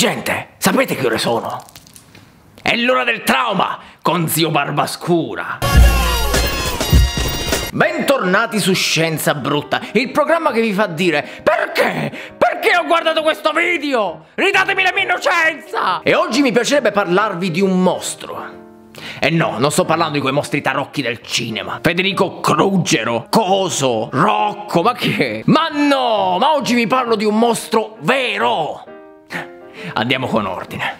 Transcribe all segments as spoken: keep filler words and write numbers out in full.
gente, sapete che ore sono? È l'ora del trauma con zio Barbascura. Bentornati su Scienza Brutta, il programma che vi fa dire perché? Perché ho guardato questo video? Ridatemi la mia innocenza! E oggi mi piacerebbe parlarvi di un mostro. E no, non sto parlando di quei mostri tarocchi del cinema. Federico Crugero, Coso, Rocco, ma che? Ma no, ma oggi vi parlo di un mostro vero. Andiamo con ordine.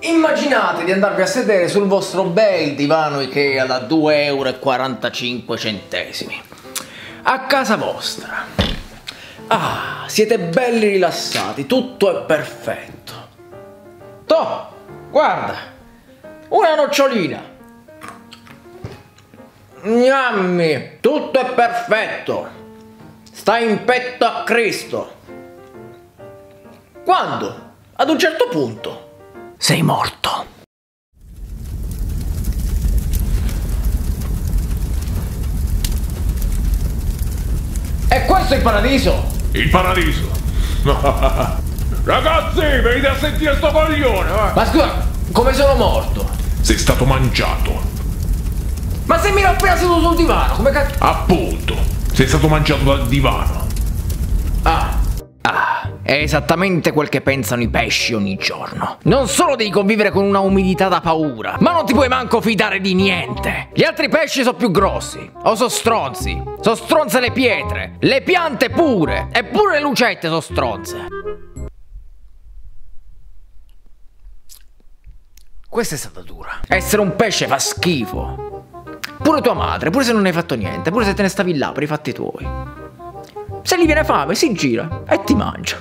Immaginate di andarvi a sedere sul vostro bel divano Ikea da due e quarantacinque euro a casa vostra. Ah, siete belli rilassati, tutto è perfetto. Toh, guarda, una nocciolina. Gnammi, tutto è perfetto. Sta in petto a Cristo. Quando? Ad un certo punto sei morto. E questo è il paradiso? Il paradiso? Ragazzi, venite a sentire sto coglione! Eh. Ma scusa, come sono morto? Sei stato mangiato. Ma se mi ero appena seduto sul divano, come cazzo? Appunto, sei stato mangiato dal divano. Ah. Ah, è esattamente quel che pensano i pesci ogni giorno. Non solo devi convivere con una umidità da paura, ma non ti puoi manco fidare di niente. Gli altri pesci sono più grossi, o sono stronzi, sono stronze le pietre, le piante pure, e pure le lucette sono stronze. Questa è stata dura. Essere un pesce fa schifo. Pure tua madre, pure se non hai fatto niente, pure se te ne stavi là per i fatti tuoi. Se gli viene fame si gira e ti mangia.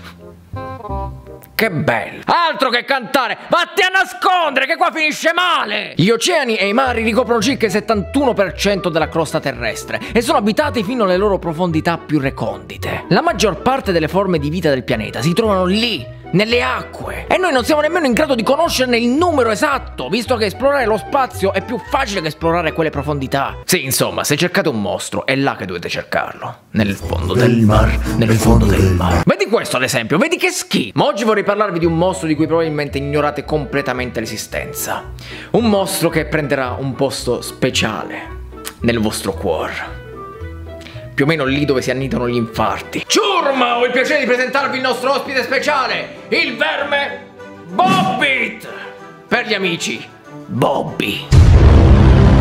Che bello. Altro che cantare, vatti a nascondere che qua finisce male. Gli oceani e i mari ricoprono circa il settantuno per cento della crosta terrestre e sono abitati fino alle loro profondità più recondite. La maggior parte delle forme di vita del pianeta si trovano lì, nelle acque, e noi non siamo nemmeno in grado di conoscerne il numero esatto, visto che esplorare lo spazio è più facile che esplorare quelle profondità. Sì, insomma, se cercate un mostro è là che dovete cercarlo, nel fondo del mar, nel fondo del mar. Vedi questo ad esempio, vedi che schifo. Ma oggi vorrei parlarvi di un mostro di cui probabilmente ignorate completamente l'esistenza. Un mostro che prenderà un posto speciale nel vostro cuore, più o meno lì dove si annidano gli infarti. Ciurma, ho il piacere di presentarvi il nostro ospite speciale, il verme Bobbitt, per gli amici Bobby.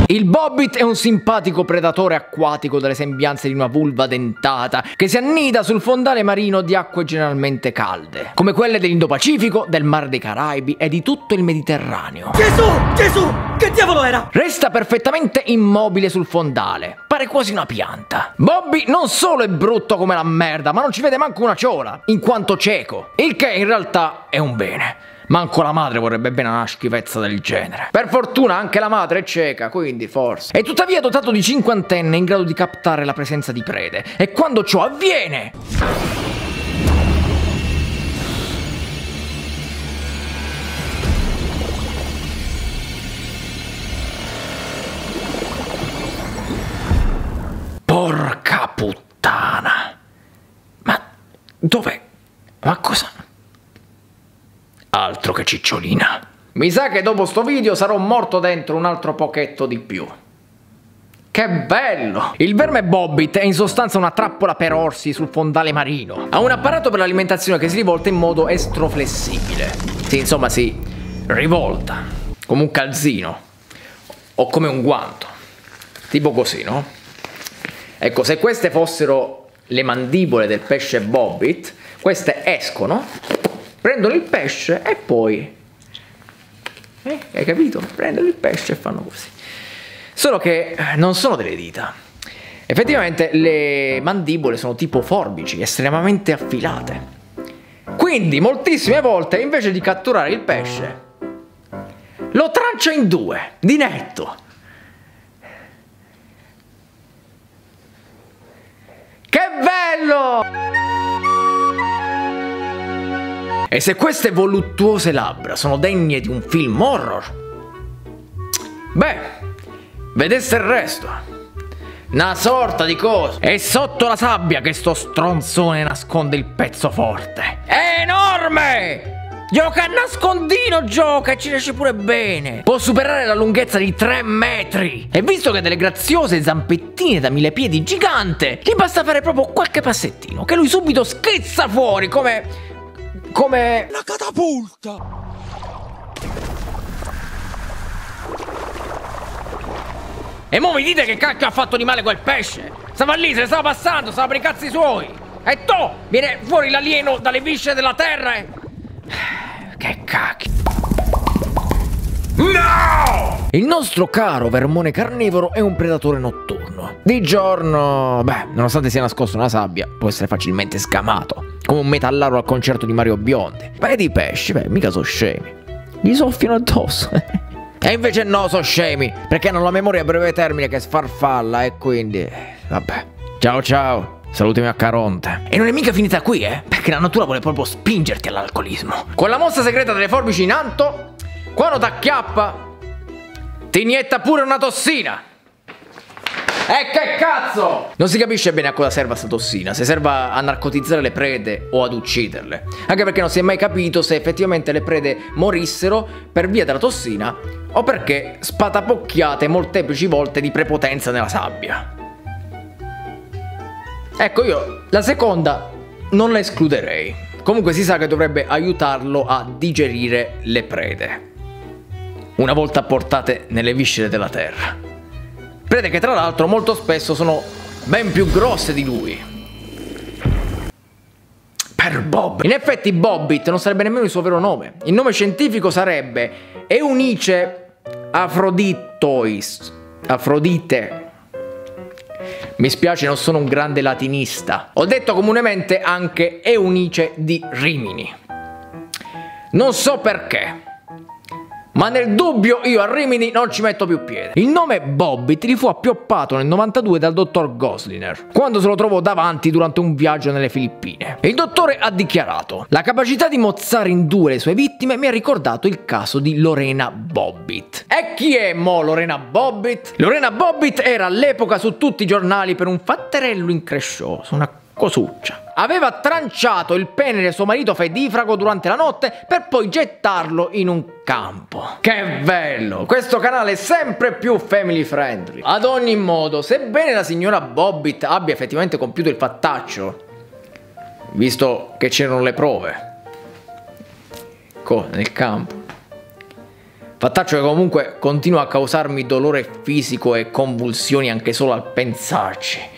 Il Bobbitt è un simpatico predatore acquatico dalle sembianze di una vulva dentata che si annida sul fondale marino di acque generalmente calde, come quelle dell'Indo-Pacifico, del Mar dei Caraibi e di tutto il Mediterraneo. Gesù! Gesù! Che diavolo era? Resta perfettamente immobile sul fondale, pare quasi una pianta. Bobby non solo è brutto come la merda, ma non ci vede manco una ciola, in quanto cieco, il che in realtà è un bene. Manco la madre vorrebbe bene una schifezza del genere. Per fortuna anche la madre è cieca, quindi forse. È tuttavia dotato di cinquantenne in grado di captare la presenza di prede, e quando ciò avviene porca puttana. Ma dov'è? Ma cosa? Altro che cicciolina. Mi sa che dopo sto video sarò morto dentro un altro pochetto di più. Che bello! Il verme Bobbitt è in sostanza una trappola per orsi sul fondale marino. Ha un apparato per l'alimentazione che si rivolta in modo estroflessibile. Sì, insomma, si rivolta come un calzino o come un guanto. Tipo così, no? Ecco, se queste fossero le mandibole del pesce Bobbitt, queste escono, prendono il pesce e poi... Eh, hai capito? Prendono il pesce e fanno così. Solo che non sono delle dita. Effettivamente le mandibole sono tipo forbici, estremamente affilate. Quindi moltissime volte, invece di catturare il pesce, lo trancia in due, di netto. Che bello! E se queste voluttuose labbra sono degne di un film horror, beh, vedeste il resto. Una sorta di cosa. È sotto la sabbia che sto stronzone nasconde il pezzo forte. È enorme! Gioca a nascondino, gioca, e ci riesce pure bene. Può superare la lunghezza di tre metri. E visto che ha delle graziose zampettine da mille piedi gigante, gli basta fare proprio qualche passettino che lui subito schizza fuori come... come... la catapulta. E mo' mi dite che cacchio ha fatto di male quel pesce? Stava lì, se ne stava passando, stava per i cazzi suoi. E to! Viene fuori l'alieno dalle viscere della terra e... che cacchio. No! Il nostro caro vermone carnivoro è un predatore notturno. Di giorno, beh, nonostante sia nascosto nella sabbia, può essere facilmente scamato. Come un metallaro al concerto di Mario Biondi. Ma di pesci, beh, mica sono scemi. Gli soffiano addosso. E invece no, sono scemi, perché hanno la memoria a breve termine che sfarfalla e quindi... vabbè. Ciao ciao, salutami a Caronte. E non è mica finita qui, eh, perché la natura vuole proprio spingerti all'alcolismo. Con la mossa segreta delle forbici in alto, quando t'acchiappa, ti inietta pure una tossina. E che cazzo! Non si capisce bene a cosa serva sta tossina, se serva a narcotizzare le prede o ad ucciderle. Anche perché non si è mai capito se effettivamente le prede morissero per via della tossina o perché spatapocchiate molteplici volte di prepotenza nella sabbia. Ecco, io la seconda non la escluderei. Comunque si sa che dovrebbe aiutarlo a digerire le prede, una volta portate nelle viscere della terra. Prede che tra l'altro molto spesso sono ben più grosse di lui. Per Bob. In effetti Bobbitt non sarebbe nemmeno il suo vero nome. Il nome scientifico sarebbe Eunice Afroditois. Afrodite. Mi spiace, non sono un grande latinista. Ho detto comunemente anche Eunice di Rimini. Non so perché, ma nel dubbio io a Rimini non ci metto più piede. Il nome Bobbitt gli fu appioppato nel novantadue dal dottor Gosliner, quando se lo trovò davanti durante un viaggio nelle Filippine. Il dottore ha dichiarato: la capacità di mozzare in due le sue vittime mi ha ricordato il caso di Lorena Bobbitt. E chi è mo Lorena Bobbitt? Lorena Bobbitt era all'epoca su tutti i giornali per un fatterello increscioso, una cosuccia. Aveva tranciato il pene del suo marito fedifrago durante la notte per poi gettarlo in un campo. Che bello! Questo canale è sempre più family friendly. Ad ogni modo, sebbene la signora Bobbitt abbia effettivamente compiuto il fattaccio, visto che c'erano le prove, cosa? Nel campo. Fattaccio che comunque continua a causarmi dolore fisico e convulsioni anche solo al pensarci.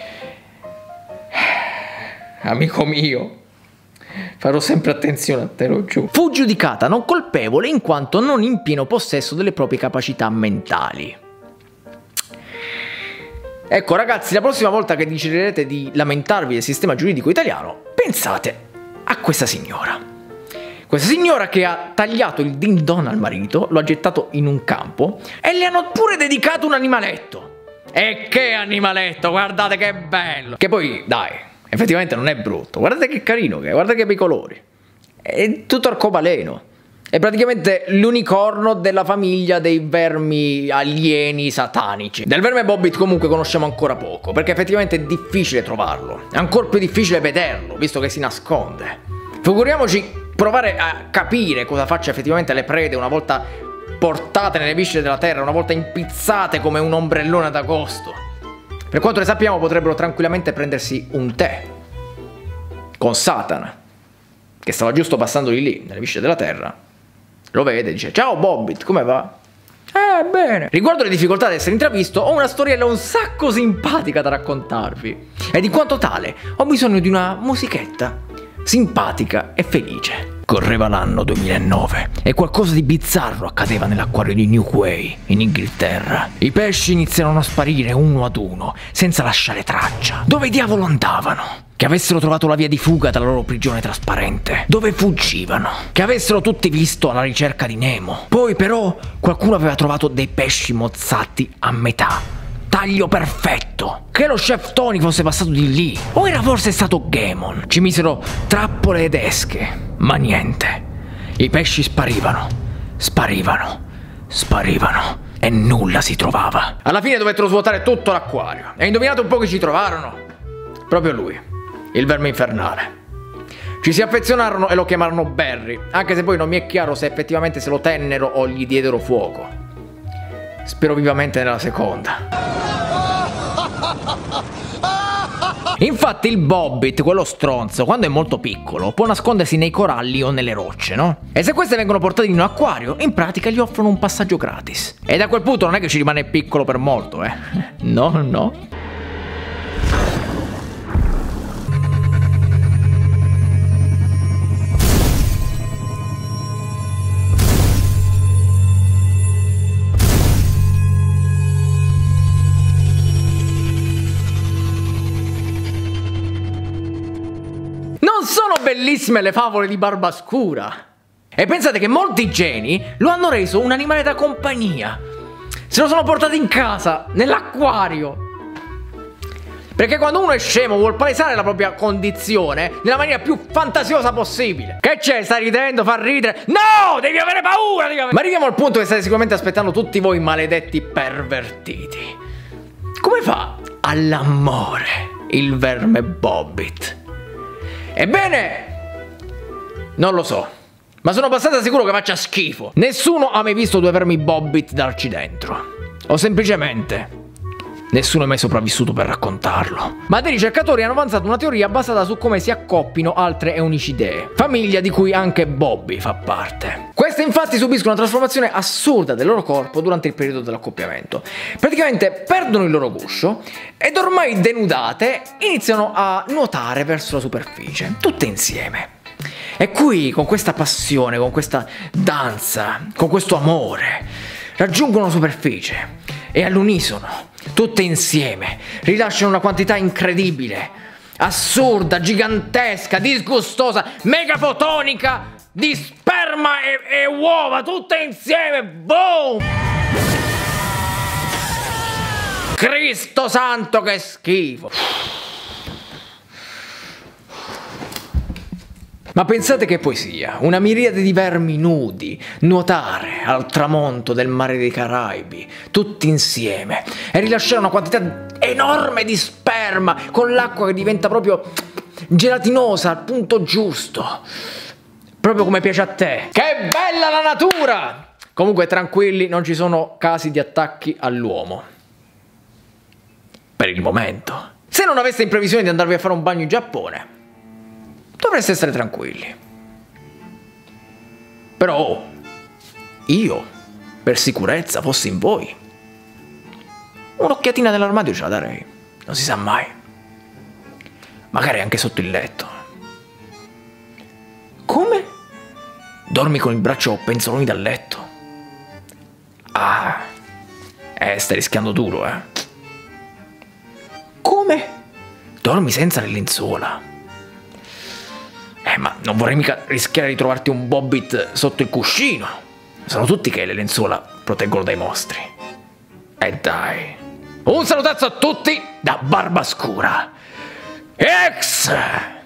Amico mio, farò sempre attenzione a te, lo giuro. Fu giudicata non colpevole in quanto non in pieno possesso delle proprie capacità mentali. Ecco ragazzi, la prossima volta che deciderete di lamentarvi del sistema giuridico italiano, pensate a questa signora. Questa signora che ha tagliato il din don al marito, lo ha gettato in un campo e le hanno pure dedicato un animaletto. E che animaletto, guardate che bello. Che poi, dai, effettivamente non è brutto, guardate che carino che è, guardate che bei colori. È tutto arcobaleno. È praticamente l'unicorno della famiglia dei vermi alieni satanici. Del verme Bobbitt comunque conosciamo ancora poco, perché effettivamente è difficile trovarlo. È ancora più difficile vederlo, visto che si nasconde. Figuriamoci provare a capire cosa faccia effettivamente le prede una volta portate nelle viscere della terra, una volta impizzate come un ombrellone d'agosto. Per quanto ne sappiamo potrebbero tranquillamente prendersi un tè con Satana, che stava giusto passando di lì, nelle viscere della terra. Lo vede e dice: ciao Bobbitt, come va? Eh, bene. Riguardo le difficoltà di essere intravisto, ho una storiella un sacco simpatica da raccontarvi. E di quanto tale ho bisogno di una musichetta simpatica e felice. Correva l'anno duemilanove e qualcosa di bizzarro accadeva nell'acquario di New Quay, in Inghilterra. I pesci iniziarono a sparire uno ad uno, senza lasciare traccia. Dove diavolo andavano? Che avessero trovato la via di fuga dalla loro prigione trasparente. Dove fuggivano? Che avessero tutti visto alla ricerca di Nemo. Poi però qualcuno aveva trovato dei pesci mozzati a metà. Taglio perfetto. Che lo chef Tony fosse passato di lì, o era forse stato Gaemon. Ci misero trappole ed esche, ma niente. I pesci sparivano, sparivano, sparivano e nulla si trovava. Alla fine dovettero svuotare tutto l'acquario. E indovinate un po' chi ci trovarono? Proprio lui, il verme infernale. Ci si affezionarono e lo chiamarono Barry, anche se poi non mi è chiaro se effettivamente se lo tennero o gli diedero fuoco. Spero vivamente nella seconda. Infatti il Bobbit, quello stronzo, quando è molto piccolo, può nascondersi nei coralli o nelle rocce, no? E se queste vengono portate in un acquario, in pratica gli offrono un passaggio gratis. E da quel punto non è che ci rimane piccolo per molto, eh. No, no. Bellissime le favole di Barbascura. E pensate che molti geni lo hanno reso un animale da compagnia. Se lo sono portato in casa, nell'acquario. Perché quando uno è scemo vuol palesare la propria condizione nella maniera più fantasiosa possibile. Che c'è? Stai ridendo? Far ridere? No! Devi avere paura! Devi avere... Ma arriviamo al punto che state sicuramente aspettando tutti voi maledetti pervertiti. Come fa all'amore il verme Bobbit? Ebbene, non lo so, ma sono abbastanza sicuro che faccia schifo. Nessuno ha mai visto due vermi Bobbit darci dentro. O semplicemente, nessuno è mai sopravvissuto per raccontarlo. Ma dei ricercatori hanno avanzato una teoria basata su come si accoppino altre Eunicidee, famiglia di cui anche Bobby fa parte. Queste infatti subiscono una trasformazione assurda del loro corpo durante il periodo dell'accoppiamento. Praticamente perdono il loro guscio ed ormai denudate iniziano a nuotare verso la superficie, tutte insieme. E qui, con questa passione, con questa danza, con questo amore, raggiungono la superficie e all'unisono, tutte insieme, rilasciano una quantità incredibile, assurda, gigantesca, disgustosa, megafotonica di sperma e, e uova, tutte insieme, boom! Cristo santo, che schifo! Ma pensate che poesia, una miriade di vermi nudi, nuotare al tramonto del Mare dei Caraibi, tutti insieme, e rilasciare una quantità enorme di sperma, con l'acqua che diventa proprio gelatinosa al punto giusto, proprio come piace a te. Che bella la natura! Comunque tranquilli, non ci sono casi di attacchi all'uomo. Per il momento. Se non aveste in previsione di andarvi a fare un bagno in Giappone, dovreste essere tranquilli. Però oh, io, per sicurezza, fossi in voi, un'occhiatina nell'armadio ce la darei. Non si sa mai. Magari anche sotto il letto. Come? Dormi con il braccio penzoloni dal letto? Ah, eh, stai rischiando duro, eh. Come? Dormi senza le lenzuola. Eh, ma non vorrei mica rischiare di trovarti un Bobbit sotto il cuscino. Sanno tutti che le lenzuola proteggono dai mostri. E eh dai. Un salutazzo a tutti da Barbascura X!